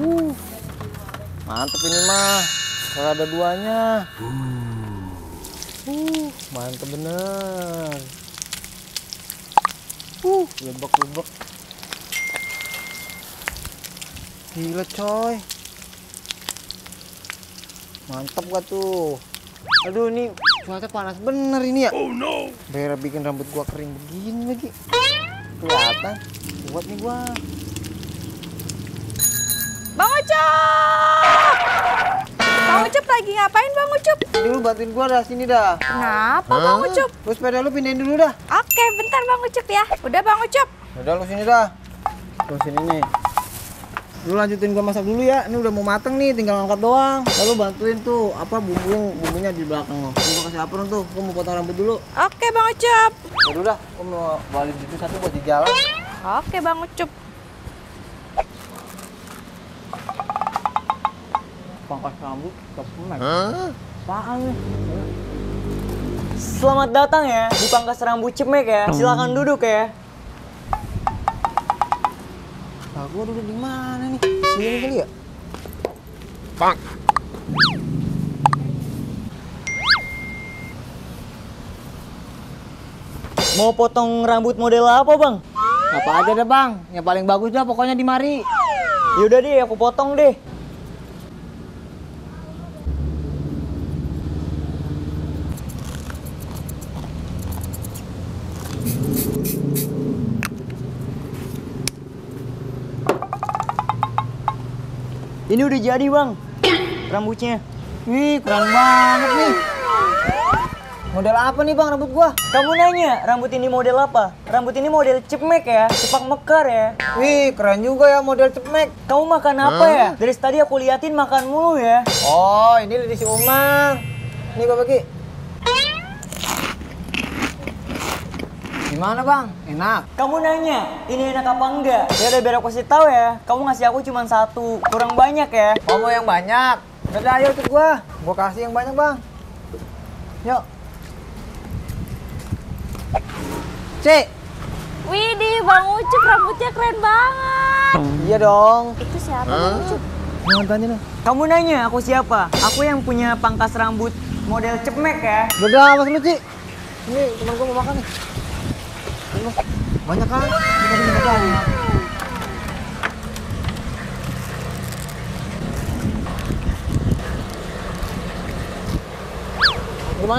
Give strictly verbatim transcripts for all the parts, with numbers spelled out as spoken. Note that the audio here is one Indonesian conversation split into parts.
Uh, mantep ini mah, kalau ada duanya. Uh, mantep bener. Uh, lebek-lebek. Gila coy. Mantep gak tuh. Aduh, ini cuaca panas bener ini ya. Oh no. Biar bikin rambut gua kering begini lagi. Kelihatan buat nih gua. Bang Ucup! Bang Ucup lagi ngapain Bang Ucup? Ini lu bantuin gua dah, sini dah. Kenapa huh? Bang Ucup? Lu sepeda lu pindahin dulu dah. Oke, bentar Bang Ucup ya. Udah Bang Ucup. Udah lu sini dah. Lu sini nih. Lu lanjutin gua masak dulu ya, ini udah mau mateng nih, tinggal angkat doang. Lalu bantuin tuh, apa bumbu bumbunya di belakang lo. Gua kasih apron tuh, gua mau potong rambut dulu. Oke Bang Ucup. Udah udah, gua mau balik itu satu buat di jalan. Oke Bang Ucup. Pangkas Rambut Cepmek. Hah? Apaan nih? Selamat datang ya di Pangkas Rambut Cepmek ya. Silakan duduk ya. Nah, gua duduk di mana nih? Sini kali ya? Bang. Mau potong rambut model apa, Bang? Apa aja deh, Bang. Yang paling bagus dah pokoknya di mari. Yaudah deh, aku potong deh. Ini udah jadi Bang, rambutnya. Wih, keren banget nih. Model apa nih Bang rambut gua? Kamu nanya, rambut ini model apa? Rambut ini model cepmek ya, cepak mekar ya. Wih, keren juga ya model cepmek. Kamu makan apa hmm? ya? Dari tadi aku liatin makan mulu ya. Oh, ini lidi si Umar. Ini gua bagi. Gimana Bang? Enak? Kamu nanya, ini enak apa enggak? Ya udah biar aku kasih tahu ya. Kamu ngasih aku cuma satu, kurang banyak ya. Kamu yang banyak. Udah ayo ikut gua. Gua kasih yang banyak Bang. Yuk. Cek. Widih, Bang Ucup rambutnya keren banget. Iya dong. Itu siapa huh? Bang Ucup? Jangan tanya dong. Kamu nanya aku siapa? Aku yang punya pangkas rambut model cepmek ya. Udah mas lu Ci. Ini teman gua mau makan nih. Banyak kan? Gimana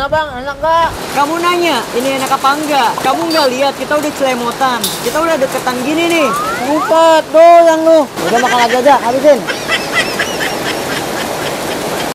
Bang? Enak gak? Kamu nanya, ini enak apa enggak? Kamu nggak lihat kita udah celemotan, kita udah deketan gini nih. Ngumpet, doyan lu. Udah makan aja aja, habisin.